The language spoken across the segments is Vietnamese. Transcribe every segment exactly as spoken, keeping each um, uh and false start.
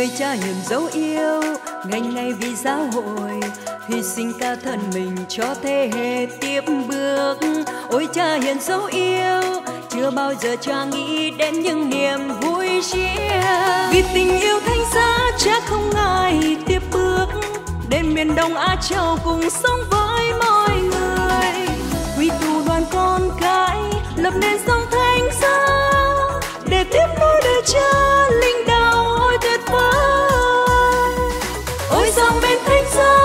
người cha hiền dấu yêu, ngày ngày vì giáo hội hy sinh cả thân mình cho thế hệ tiếp bước. Ôi cha hiền dấu yêu, chưa bao giờ cha nghĩ đến những niềm vui riêng. Vì tình yêu thánh giá cha không ngại tiếp bước, đến miền Đông Á Châu cùng sống với mọi người. Quy tụ đoàn con cái lập nên dòng thánh giá, để tiếp nối đời cha linh đạo ôi tuyệt vời. Ôi dòng bên thánh giá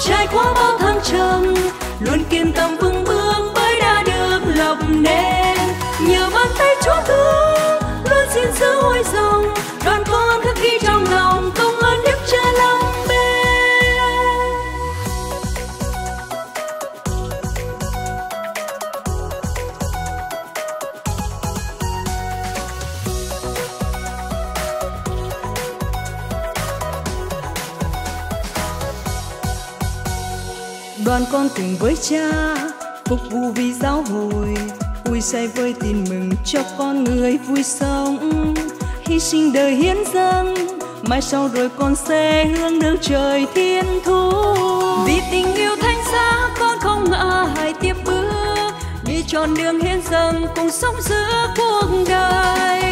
trải qua bao thăng trầm, luôn kiên tâm vững bước mới đã được lập nên. Nhờ bàn tay Chúa thương luôn gìn giữ ôi dòng, đoàn con khắc ghi trong lòng công ơn Đức Cha Lambert. Đoàn con cùng với cha phục vụ vì giáo hội, vui say với tin mừng cho con người vui sống. Hy sinh đời hiến dâng, mai sau rồi con sẽ hướng nước trời thiên thu. Vì tình yêu thánh giá con không ngại tiếp bước, đi trọn đường hiến dâng cùng sống giữa cuộc đời.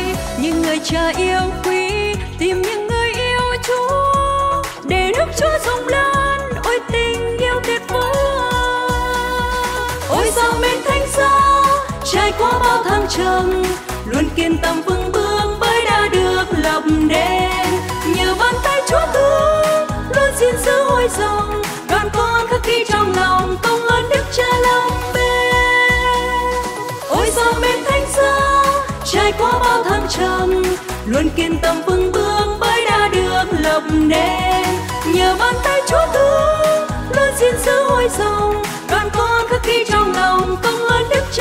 Những người cha yêu quý tìm những người yêu Chúa, để nước Chúa rộng lớn ôi tình yêu tuyệt vời. Ôi dòng bên thánh giá trải qua bao thăng trầm, luôn kiên tâm vững bước mới đã được lập nên. Nhờ bàn tay Chúa thương luôn gìn giữ ôi dòng, đoàn con khắc ghi trong lòng công ơn Đức Cha Lambert. Ôi dòng bên thánh giá trải qua bao thăng trầm, luôn kiên tâm vững bước mới đã được lập nên. Nhờ bàn tay Chúa thương luôn gìn giữ ôi dòng, đoàn con khắc ghi trong lòng công ơn Đức